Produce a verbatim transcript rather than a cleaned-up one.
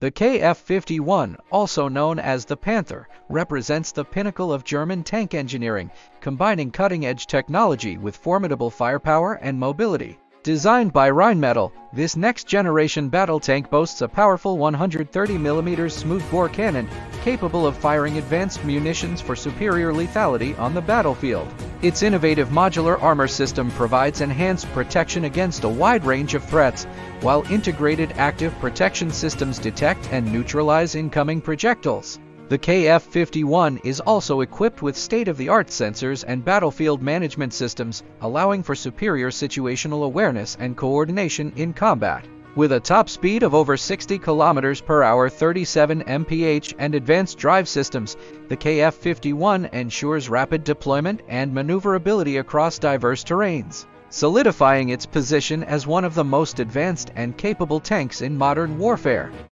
The K F fifty-one, also known as the Panther, represents the pinnacle of German tank engineering, combining cutting-edge technology with formidable firepower and mobility. Designed by Rheinmetall, this next-generation battle tank boasts a powerful one hundred thirty millimeter smoothbore cannon, capable of firing advanced munitions for superior lethality on the battlefield. Its innovative modular armor system provides enhanced protection against a wide range of threats, while integrated active protection systems detect and neutralize incoming projectiles. The K F fifty-one is also equipped with state-of-the-art sensors and battlefield management systems, allowing for superior situational awareness and coordination in combat. With a top speed of over sixty kilometers per hour, thirty-seven miles per hour, and advanced drive systems, the K F fifty-one ensures rapid deployment and maneuverability across diverse terrains, solidifying its position as one of the most advanced and capable tanks in modern warfare.